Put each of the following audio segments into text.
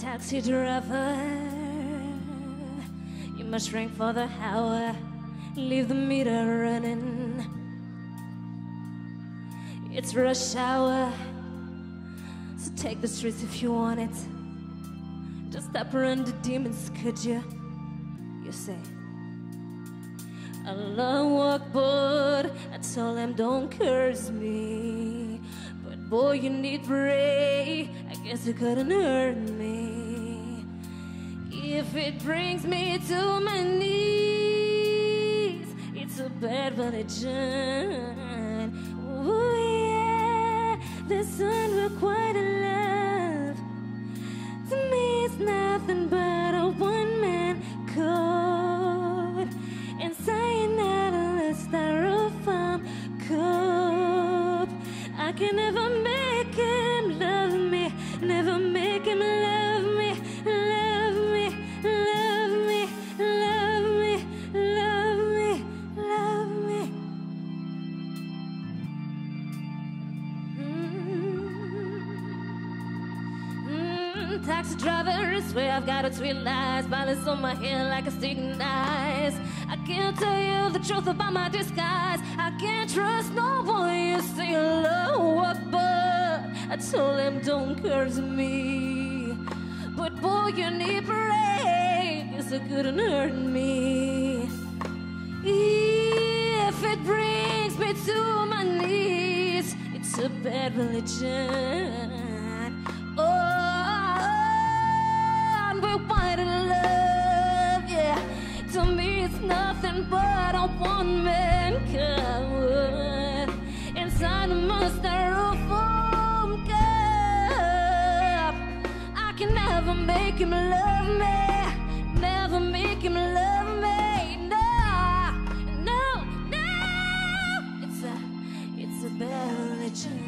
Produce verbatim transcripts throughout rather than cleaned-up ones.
taxi driver, you must drink for the hour, leave the meter running. It's rush hour, so take the streets if you want it. Just stop around the demons, could you? You say, Allah walk, but I told him don't curse me. But boy, you need pray, I guess you couldn't hurt me. If it brings me to my knees, it's a bad religion. Ooh yeah, this unrequited love, to me it's nothing but a one-man code, and cyanide is styrofoam cup. I can never make him love me, never make him love me, love me, love me, love me, love me, love me. Mm. Mm. Taxi driver, I swear I've got a tweet lies, violence on my head like a sticking knife. I can't tell you the truth about my disguise. I can't trust no one. You say hello, but I told him don't curse me. But boy, you need brave, yes, it couldn't hurt me. If it brings me to my knees, it's a bad religion. Oh, unrequited love, yeah. To me, it's nothing but a one-man coward. Inside a styrofoam cup, I can never make him love me, never make him love me. No, no, no. It's a, it's a bad religion.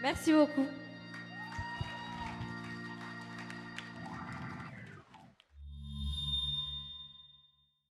Merci beaucoup.